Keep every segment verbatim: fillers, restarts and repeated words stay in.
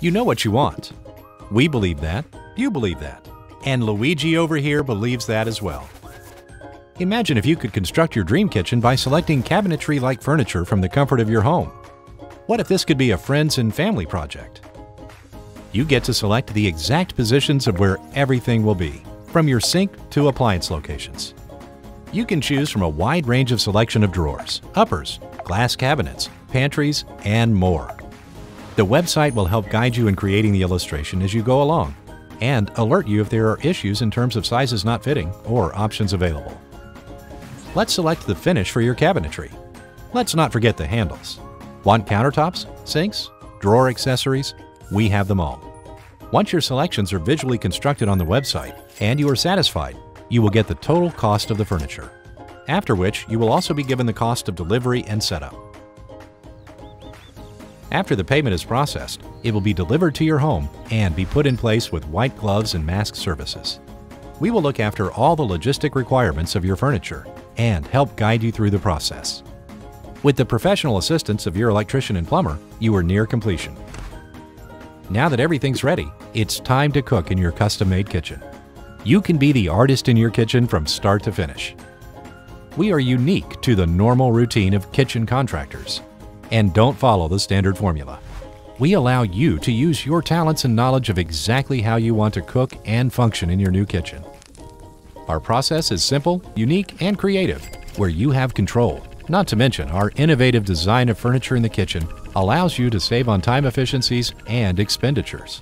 You know what you want. We believe that, you believe that, and Luigi over here believes that as well. Imagine if you could construct your dream kitchen by selecting cabinetry-like furniture from the comfort of your home. What if this could be a friends and family project? You get to select the exact positions of where everything will be, from your sink to appliance locations. You can choose from a wide range of selection of drawers, uppers, glass cabinets, pantries, and more. The website will help guide you in creating the illustration as you go along and alert you if there are issues in terms of sizes not fitting or options available. Let's select the finish for your cabinetry. Let's not forget the handles. Want countertops, sinks, drawer accessories? We have them all. Once your selections are visually constructed on the website and you are satisfied, you will get the total cost of the furniture, after which you will also be given the cost of delivery and setup. After the payment is processed, it will be delivered to your home and be put in place with white gloves and mask services. We will look after all the logistic requirements of your furniture and help guide you through the process. With the professional assistance of your electrician and plumber, you are near completion. Now that everything's ready, it's time to cook in your custom-made kitchen. You can be the artist in your kitchen from start to finish. We are unique to the normal routine of kitchen contractors and don't follow the standard formula. We allow you to use your talents and knowledge of exactly how you want to cook and function in your new kitchen. Our process is simple, unique, and creative, where you have control. Not to mention, our innovative design of furniture in the kitchen allows you to save on time efficiencies and expenditures.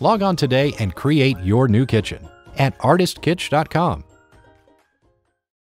Log on today and create your new kitchen at Artist Kitch dot com.